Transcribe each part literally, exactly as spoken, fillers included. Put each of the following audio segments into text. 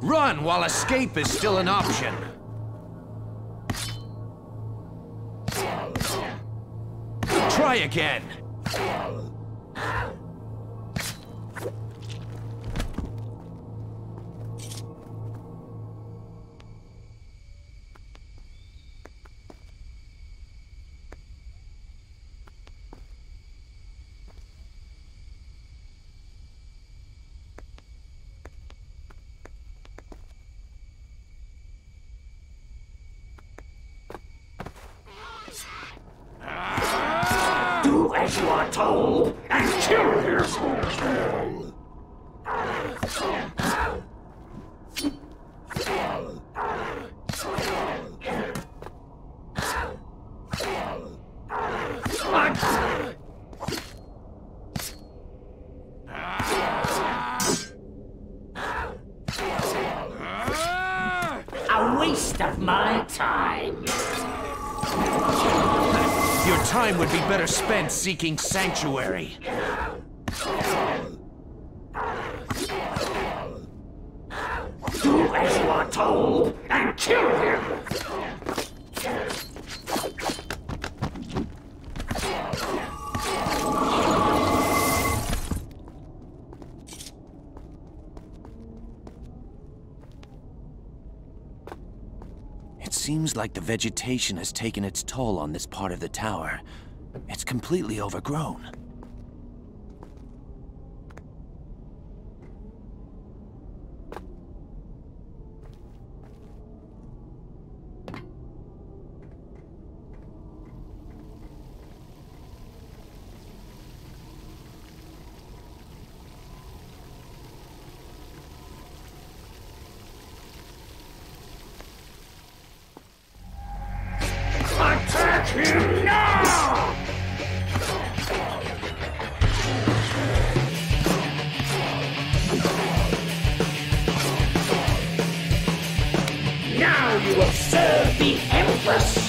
Run while escape is still an option. Try again. As you are told, and kill him! A waste of my time. Your time would be better spent seeking sanctuary. Do as you are told, and kill him! Seems like the vegetation has taken its toll on this part of the tower. It's completely overgrown. Him now! Now you will serve the Empress!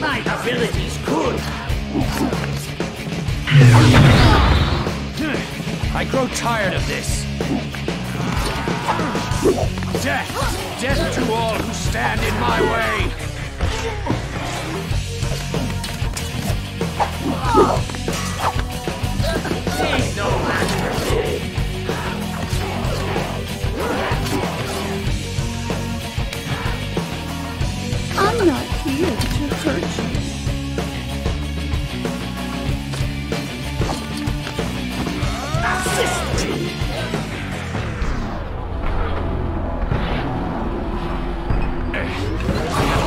My abilities could. I grow tired of this. Death! Death to all who stand in my way! He's no match for me. I'm not here to hurt you.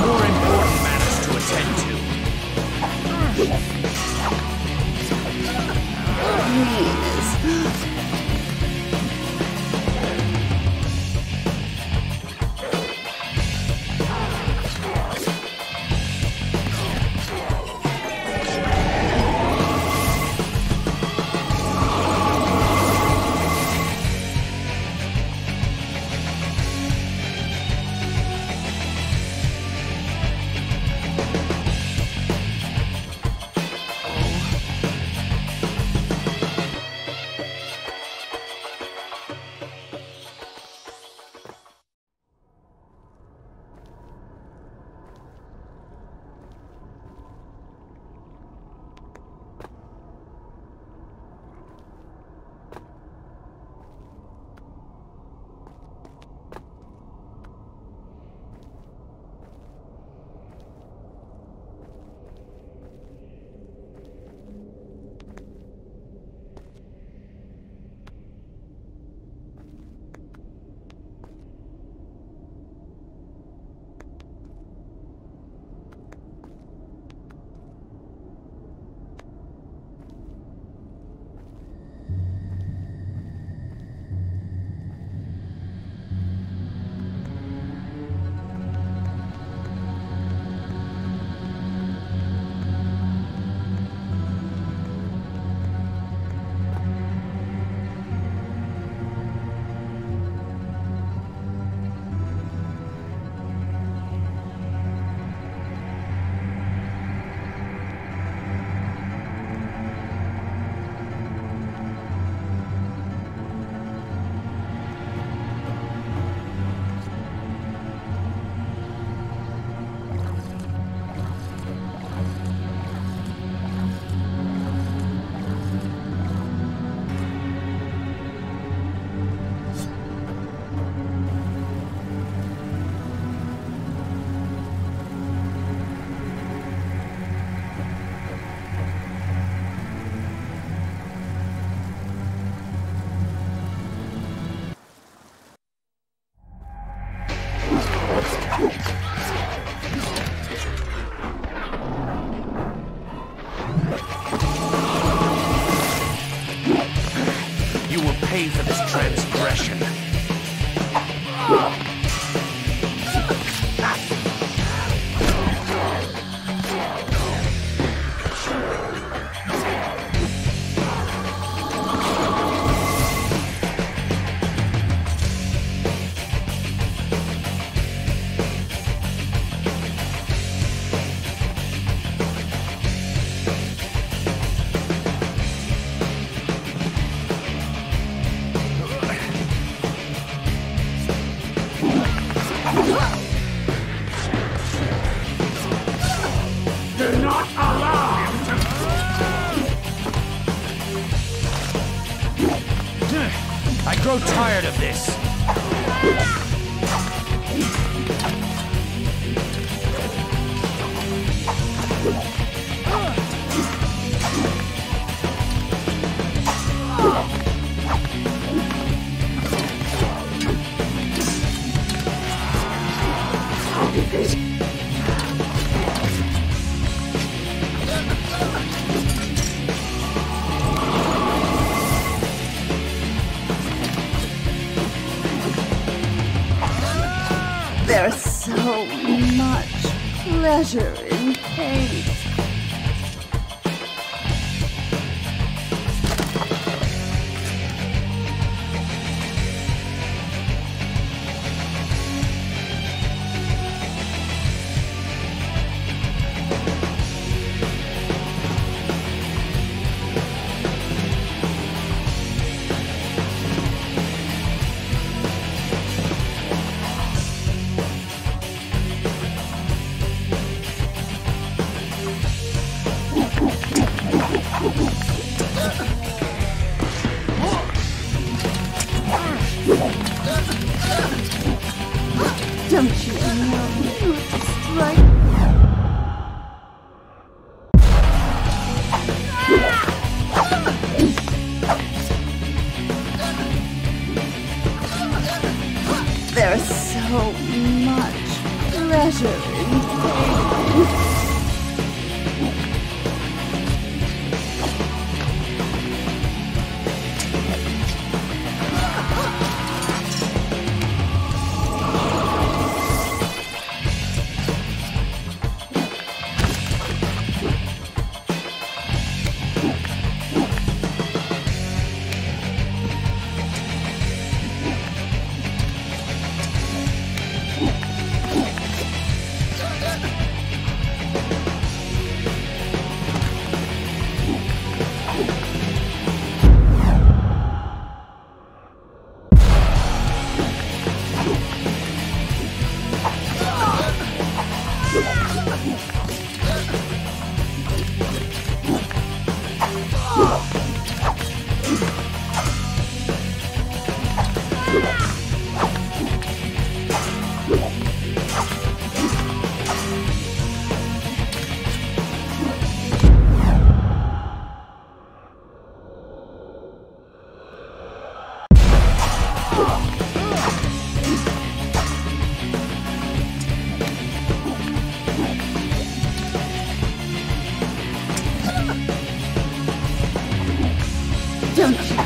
More important matters to attend to. will pay for this transgression. I grow tired of this. There's so much pleasure in pain. Don't you know you strike? There's so much pleasure in pain. Don't you?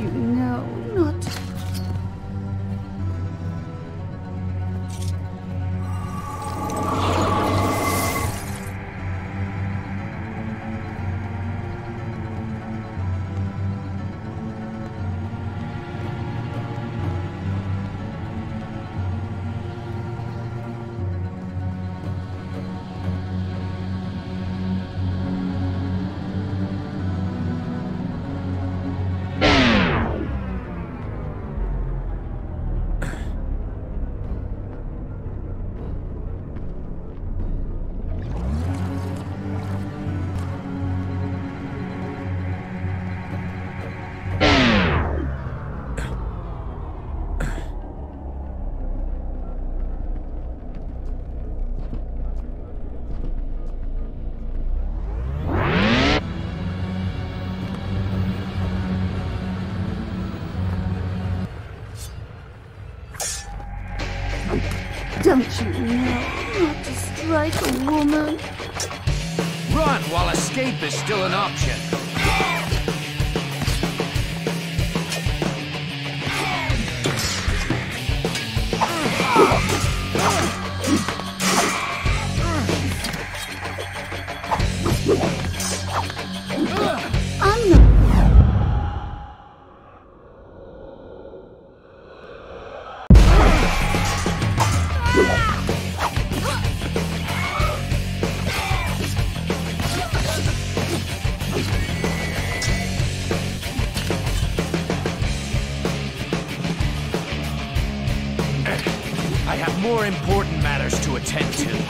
you know, not... Don't you know not to strike a woman? Run while escape is still an option. More important matters to attend to.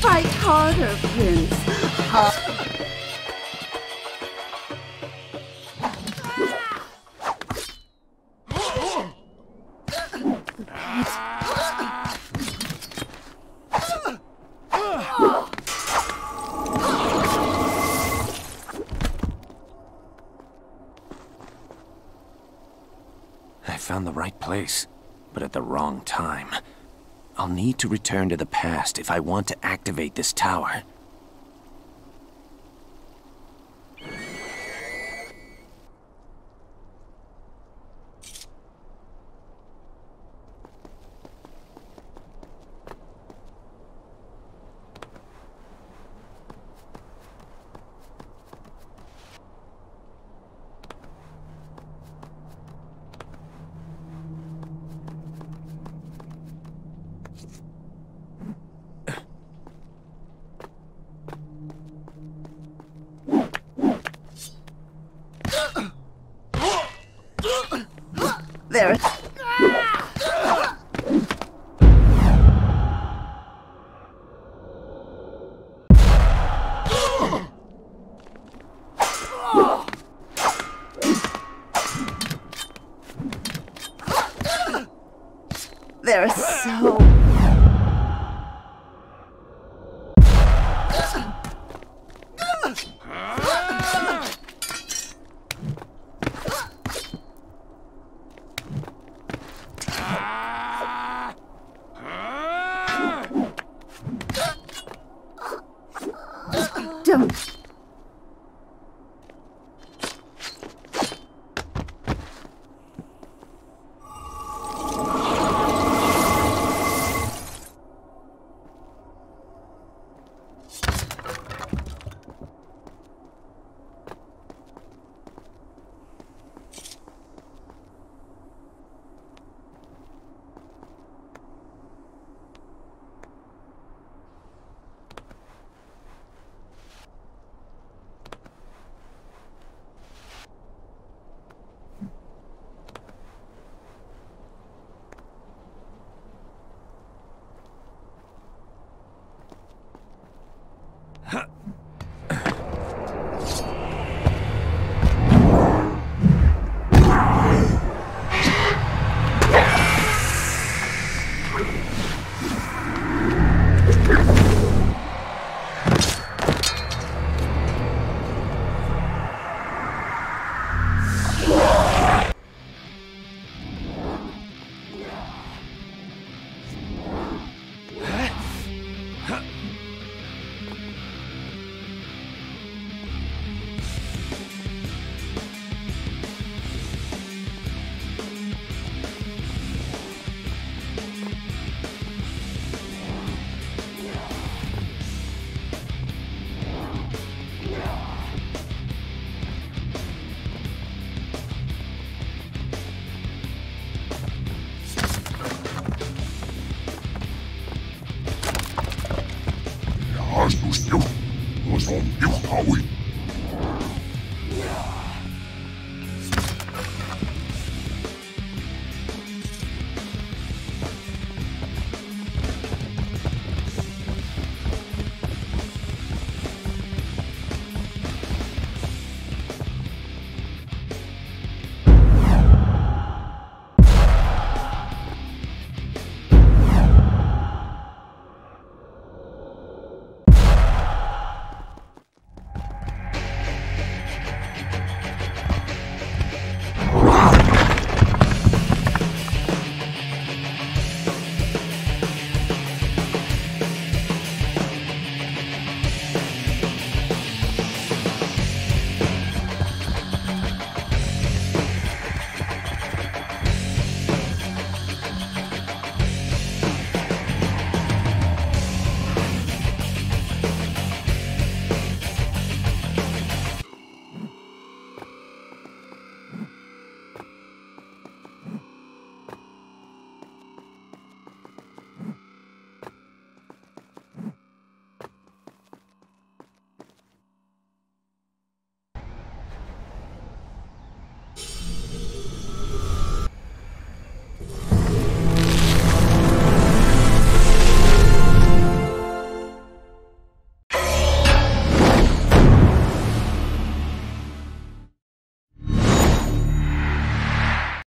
Fight harder, Prince. Uh I found the right place, but at the wrong time. I'll need to return to the past if I want to activate this tower. There. They're so... Don't.